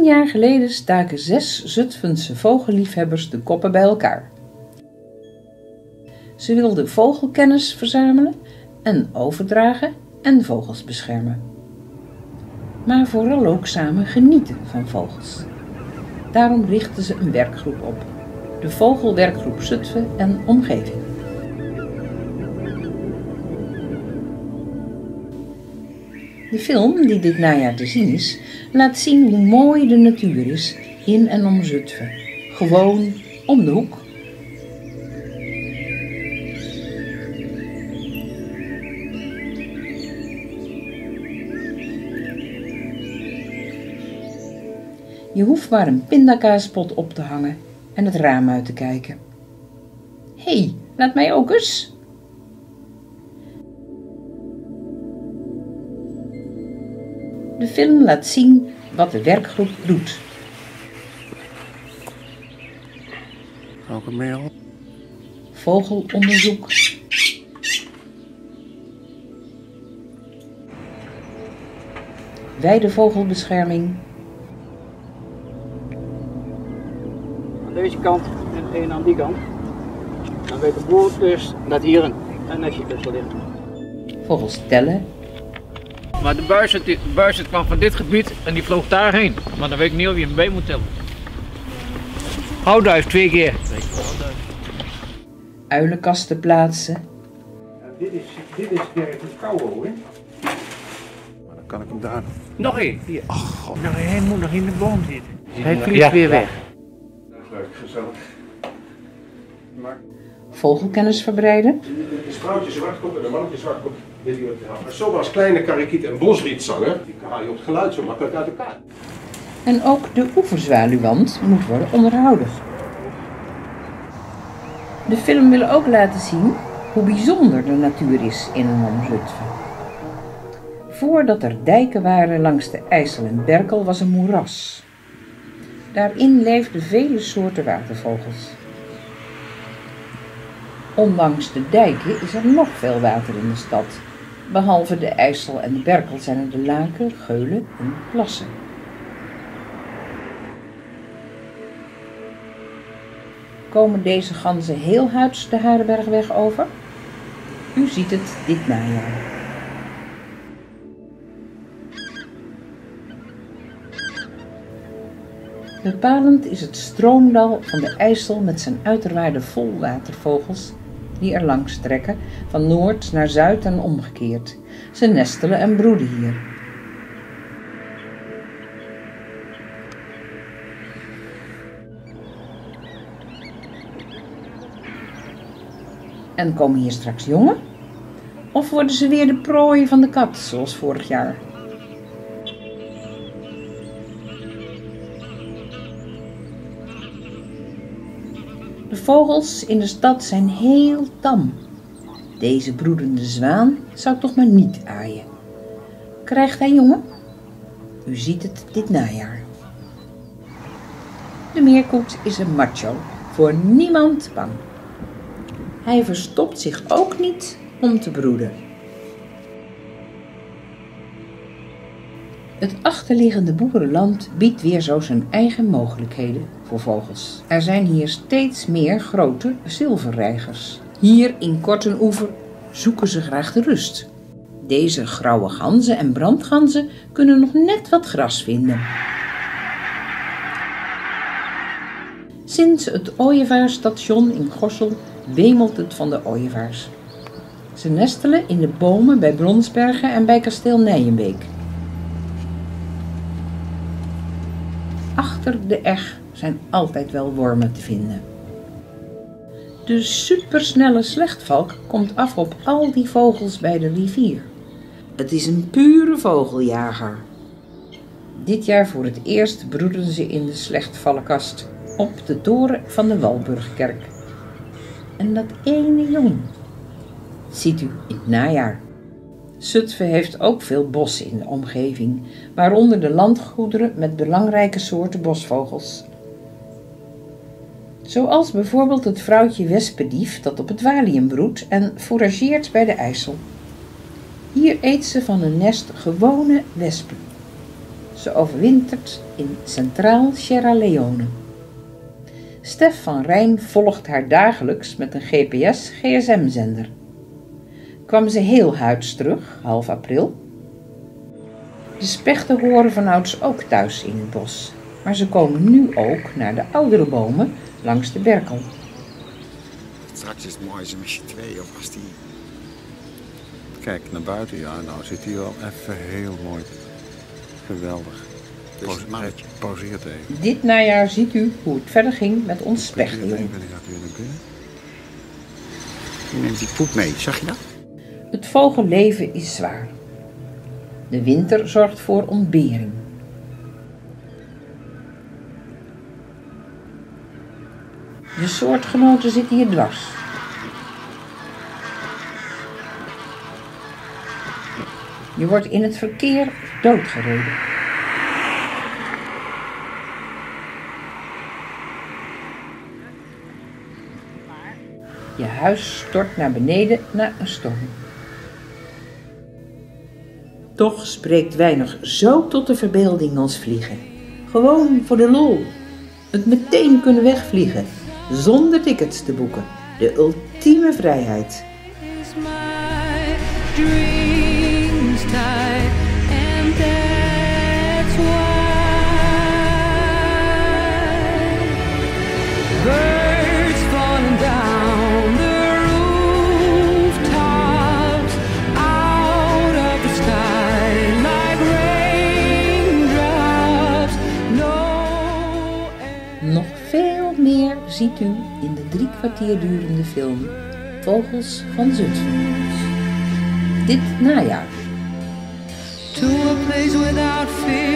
10 jaar geleden staken 6 Zutphense vogelliefhebbers de koppen bij elkaar. Ze wilden vogelkennis verzamelen en overdragen en vogels beschermen. Maar vooral ook samen genieten van vogels. Daarom richtten ze een werkgroep op, de Vogelwerkgroep Zutphen en Omgeving. De film, die dit najaar te zien is, laat zien hoe mooi de natuur is in en om Zutphen. Gewoon om de hoek. Je hoeft maar een pindakaaspot op te hangen en het raam uit te kijken. Hé, laat mij ook eens! De film laat zien wat de werkgroep doet. Welke mail? Vogelonderzoek. Weidevogelbescherming. Aan deze kant en één aan die kant. Dan weet de boer dus dat hier een nestje tussen ligt. Vogels tellen. Maar de buizerd kwam van dit gebied en die vloog daarheen. Maar dan weet ik niet of je hem mee moet tellen. Houtduif 2 keer. Uilenkasten plaatsen. Ja, dit is direct een kouwe, hè? Maar dan kan ik hem daar nog één. Hier. Oh, god. Nou, hij moet nog in de boom zitten. Hij vliegt weer weg. Dat is leuk, gezellig. Maar... Vogelkennis verbreiden. De vrouwtje zwartkop en de mannetje zwartkop. Zo was kleine karikiet en bosrietzanger, die haal je op het geluid zo makkelijk uit elkaar. En ook de oeverzwaluwand moet worden onderhouden. De film wil ook laten zien hoe bijzonder de natuur is in en om Zutphen. Voordat er dijken waren langs de IJssel en Berkel was een moeras. Daarin leefden vele soorten watervogels. Ondanks de dijken is er nog veel water in de stad. Behalve de IJssel en de Berkel zijn er de Laken, Geulen en Plassen. Komen deze ganzen heel huids de Haarenbergweg over? U ziet het dit najaar. Bepalend is het stroomdal van de IJssel met zijn uiterwaarden vol watervogels die er langs trekken, van noord naar zuid en omgekeerd. Ze nestelen en broeden hier. En komen hier straks jongen? Of worden ze weer de prooi van de kat, zoals vorig jaar? De vogels in de stad zijn heel tam. Deze broedende zwaan zou ik toch maar niet aaien. Krijgt hij jongen? U ziet het dit najaar. De meerkoet is een macho, voor niemand bang. Hij verstopt zich ook niet om te broeden. Het achterliggende boerenland biedt weer zo zijn eigen mogelijkheden voor vogels. Er zijn hier steeds meer grote zilverreigers. Hier in Kortenoever zoeken ze graag de rust. Deze grauwe ganzen en brandganzen kunnen nog net wat gras vinden. Sinds het ooievaarsstation in Gossel wemelt het van de ooievaars. Ze nestelen in de bomen bij Bronsbergen en bij kasteel Nijenbeek. Achter de eg zijn altijd wel wormen te vinden. De supersnelle slechtvalk komt af op al die vogels bij de rivier. Het is een pure vogeljager. Dit jaar voor het eerst broeden ze in de slechtvallenkast op de toren van de Walburgkerk. En dat ene jong ziet u in het najaar. Zutphen heeft ook veel bos in de omgeving, waaronder de landgoederen met belangrijke soorten bosvogels. Zoals bijvoorbeeld het vrouwtje wespendief dat op het Walium broedt en fourageert bij de IJssel. Hier eet ze van een nest gewone wespen. Ze overwintert in Centraal Sierra Leone. Stef van Rijn volgt haar dagelijks met een GPS-GSM-zender. Kwam ze heel huids terug, half april? De spechten horen vanouds ook thuis in het bos, maar ze komen nu ook naar de oudere bomen langs de Berkel. Straks is het mooi als je twee of als die... Kijk, naar buiten, ja, nou zit hier wel even heel mooi. Geweldig. Pauzeert even. Dit najaar ziet u hoe het verder ging met ons spechteel. Je neemt die poep mee, zag je dat? Het vogelleven is zwaar. De winter zorgt voor ontbering. De soortgenoten zitten hier dwars. Je wordt in het verkeer doodgereden. Je huis stort naar beneden na een storm. Toch spreekt weinig zo tot de verbeelding als vliegen. Gewoon voor de lol. Het meteen kunnen wegvliegen. Zonder tickets te boeken. De ultieme vrijheid. Ziet u in de 3 kwartier durende film Vogels van Zutphen. Dit najaar. To a place without fear.